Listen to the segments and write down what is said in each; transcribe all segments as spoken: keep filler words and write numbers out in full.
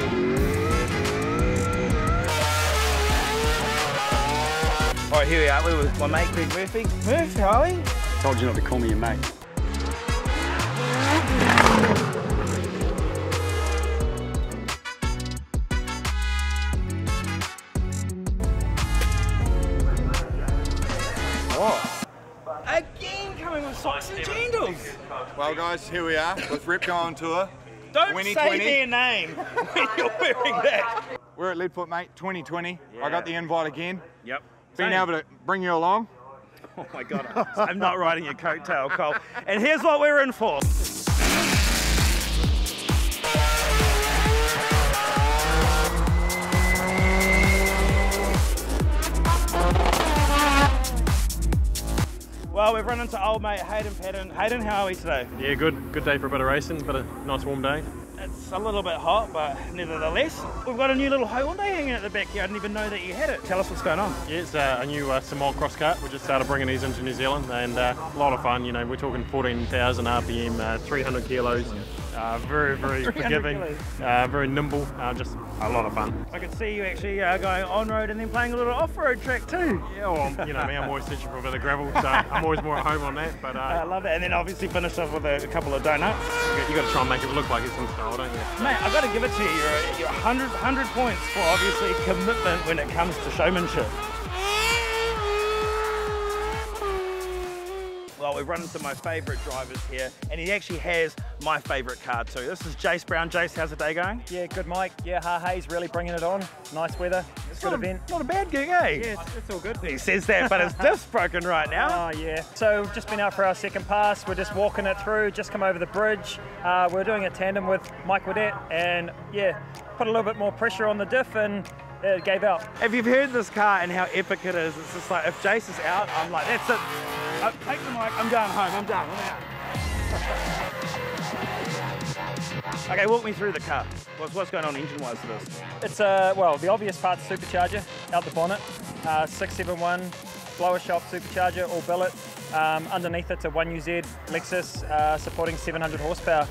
All right, here we are. We're with my mate Greg Murphy. Murph, how are we? Told you not to call me your mate. Oh. Again, coming with socks and jandals. Well, guys, here we are with Repco on tour. Don't say their name when you're wearing that. We're at Leadfoot, mate, twenty twenty. Yeah. I got the invite again. Yep. Being Same. able to bring you along. Oh my God, I'm not riding your coattail, Cole. And here's what we're in for. Well, we've run into old mate Hayden Paddon. Hayden, how are we today? Yeah, good. Good day for a bit of racing, but a nice warm day. It's a little bit hot, but nevertheless, we've got a new little Hyundai hanging at the back here. I didn't even know that you had it. Tell us what's going on. Yeah, it's uh, a new uh, Somal crosscut. We just started bringing these into New Zealand, and uh, a lot of fun. You know, we're talking fourteen thousand R P M, uh, three hundred kilos. Uh, very, very forgiving, uh, very nimble, uh, just a lot of fun. I can see you actually uh, going on-road and then playing a little off-road track too. Yeah, well, you know me, I'm always searching for a bit of gravel, so I'm always more at home on that. But uh, I love it, and then obviously finish off with a, a couple of donuts. You've got to try and make it look like it's in style, don't you? Mate, I've got to give it to you, you're, you're one hundred, one hundred points for obviously commitment when it comes to showmanship. Well, we've run into my favourite drivers here, and he actually has my favourite car too. This is Jace Brown. Jace, how's the day going? Yeah, good, Mike. Yeah, Ha Hay's really bringing it on. Nice weather. It's a good event. Not a bad gig, eh? Yeah, it's, it's all good. He says that, but his disc broken right now. Oh, yeah. So we've just been out for our second pass. We're just walking it through, just come over the bridge. Uh, we're doing a tandem with Mike Wadette, and yeah, put a little bit more pressure on the diff, and it gave out. If you've heard this car and how epic it is, it's just like, if Jace is out, I'm like, that's it. I take the mic, I'm going home, I'm done, I'm out. Okay, walk me through the car. What's, what's going on engine-wise for this? It's, uh, well, the obvious part's supercharger, out the bonnet, uh, six seven one, blower shaft supercharger, all billet. Um, underneath it's a one U Z Lexus uh, supporting seven hundred horsepower.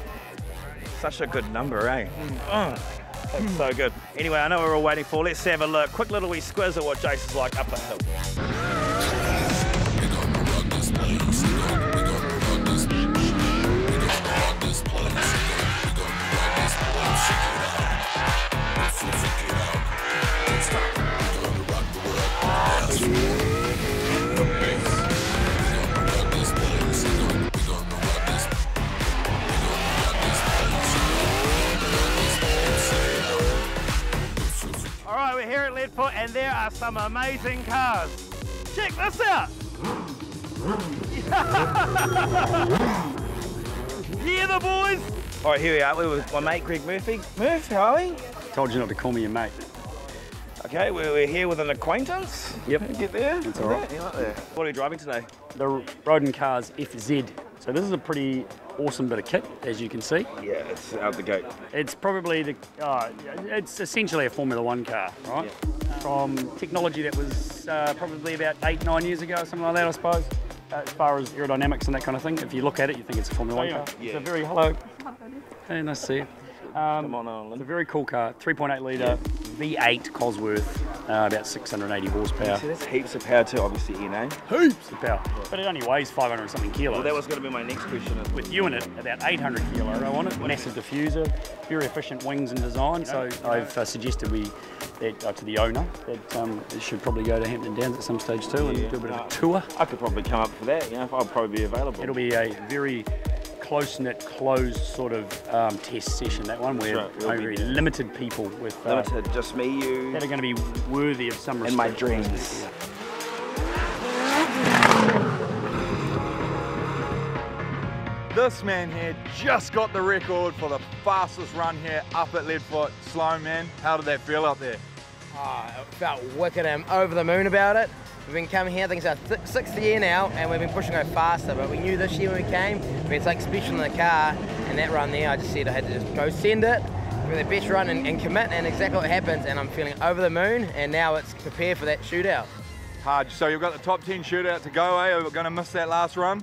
Such a good number, eh? Mm. Oh. That's so good. Anyway, I know we're all waiting for. Let's have a look. Quick little wee squiz at what Jace is like up the hill. And there are some amazing cars. Check this out! Yeah, the boys! All right, here we are. We're with my mate Greg Murphy. Murph, how are we? Told you not to call me your mate. Okay, we're here with an acquaintance. Yep. Get there. That's all right. Yeah, there. What are you driving today? The Roden Cars F Z. So this is a pretty awesome bit of kit, as you can see. Yeah, it's out the gate. It's probably the, uh, it's essentially a Formula One car, right? Yeah. From technology that was uh, probably about eight, nine years ago, something like that, I suppose. Uh, as far as aerodynamics and that kind of thing, if you look at it, you think it's a Formula oh, One yeah. car. Yeah. It's a very, hello. Hey, nice to see you. Um, Come on, Alan. It's a very cool car, three point eight litre yeah. V eight Cosworth, uh, about six hundred eighty horsepower. Yeah, so that's heaps of power too, obviously, N A. Heaps of power, yeah. But it only weighs five hundred something kilos. Well, that was going to be my next question. With you in it, about eight hundred kilo on it, massive diffuser, very efficient wings and design. You know, so I've uh, suggested we, that, uh, to the owner, that um, it should probably go to Hampton Downs at some stage too yeah, and do a bit no, of a tour. I could probably come up for that, you know, if I'll probably be available. It'll be a very close-knit, closed sort of um, test session, that one, where right, only be, limited yeah. people with... Uh, limited, just me, you... That are going to be worthy of some respect. And my dreams. This man here just got the record for the fastest run here up at Leadfoot. Sloan, man, how did that feel out there? Oh, it felt wicked. I'm over the moon about it. We've been coming here, I think it's our th sixth year now, and we've been pushing her faster, but we knew this year when we came, we had something special in the car, and that run there, I just said I had to just go send it, with the best run and, and commit, and exactly what happens, and I'm feeling over the moon, and now it's prepared for that shootout. Hard, so you've got the top ten shootout to go, eh? We're going to miss that last run?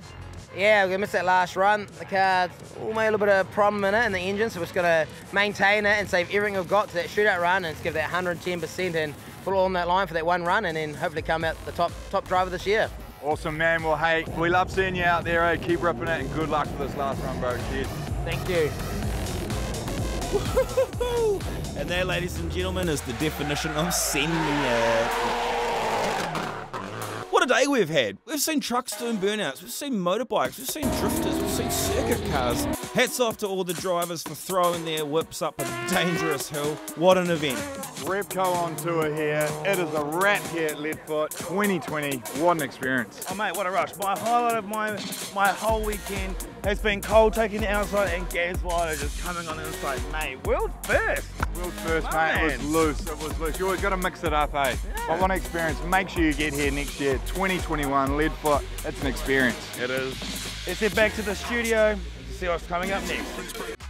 Yeah, we're going to miss that last run. The car's all made a little bit of problem in it in the engine, so we're just going to maintain it and save everything we've got to that shootout run and just give that one hundred ten percent and put it all on that line for that one run and then hopefully come out the top top driver this year. Awesome, man. Well, hey, we love seeing you out there. Eh? Keep ripping it and good luck for this last run, bro. Cheers. Thank you. And that, ladies and gentlemen, is the definition of sending it. What a day we've had. We've seen trucks doing burnouts, we've seen motorbikes, we've seen drifters, we've seen circuit cars. Hats off to all the drivers for throwing their whips up a dangerous hill. What an event. Repco on tour here. It is a wrap here at Leadfoot. twenty twenty, what an experience. Oh mate, what a rush. My highlight of my, my whole weekend has been Cole taking the outside and Gaslighter just coming on the inside. Mate, world first. World first, oh, mate. Man. It was loose, it was loose. You always got to mix it up, eh? Yeah. But what an experience. Make sure you get here next year. twenty twenty-one, Leadfoot, it's an experience. It is. Let's head back to the studio to see what's coming up next.